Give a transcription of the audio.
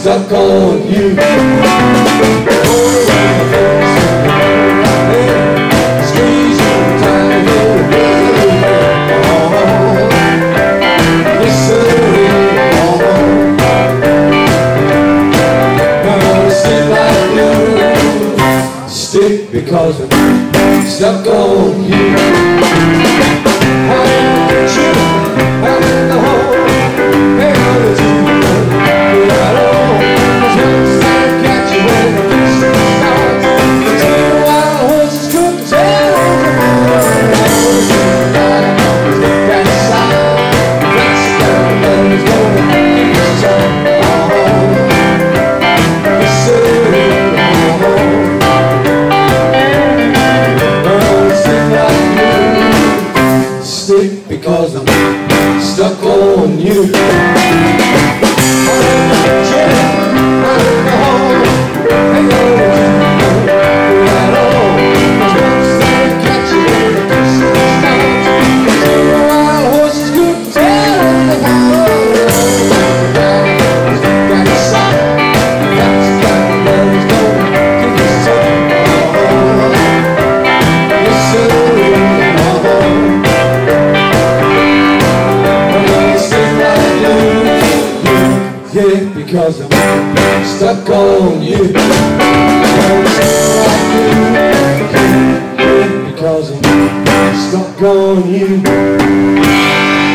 stuck on you. Stick because I'm stuck on you. Because I'm stuck on you. Yeah, because I'm stuck on you. Yeah, because I'm stuck on you.